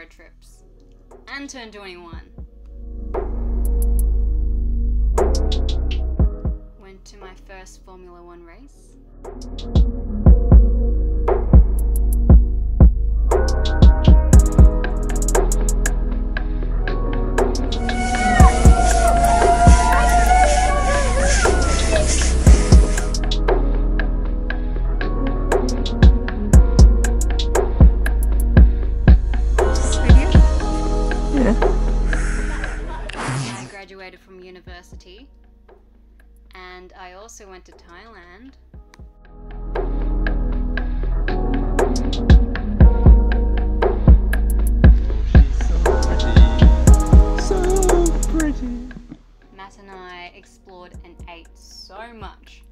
road trips and turn 21. Went to my first Formula One race. I graduated from university and I also went to Thailand. She's so pretty. So pretty. Matt and I explored and ate so much.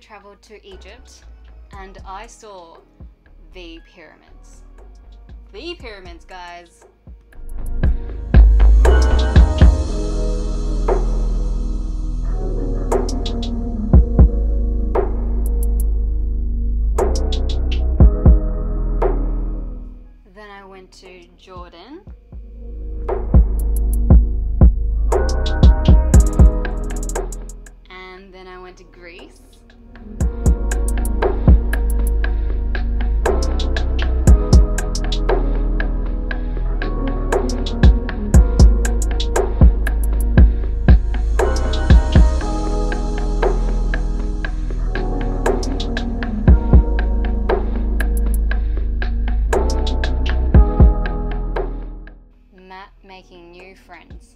Traveled to Egypt and I saw the pyramids. The pyramids, guys! Then I went to Jordan. And then I went to Greece. Matt making new friends.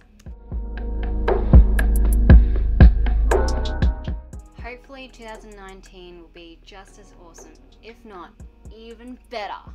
Hopefully 2019 will be just as awesome, if not even better.